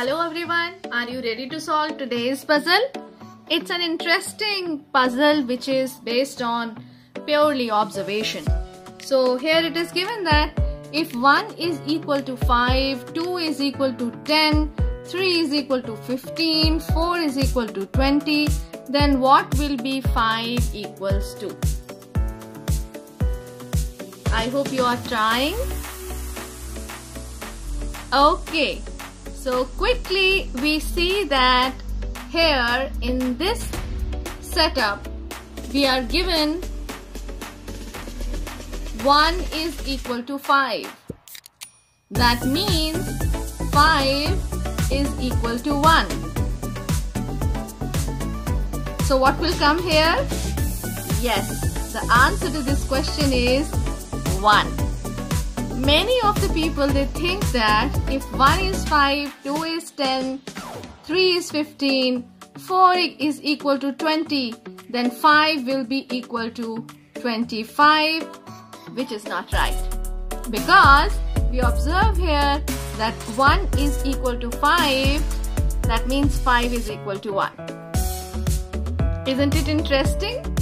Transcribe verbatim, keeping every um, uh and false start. Hello everyone, are you ready to solve today's puzzle? It's an interesting puzzle which is based on purely observation. So here it is given that if one is equal to five, two is equal to ten, three is equal to fifteen, four is equal to twenty, then what will be five equals to? I hope you are trying. Okay. So quickly we see that here in this setup we are given one is equal to five. That means five is equal to one. So what will come here? Yes, the answer to this question is one. Many of the people, they think that if one is five, two is ten, three is fifteen, four is equal to twenty, then five will be equal to twenty-five, which is not right. Because we observe here that one is equal to five, that means five is equal to one. Isn't it interesting?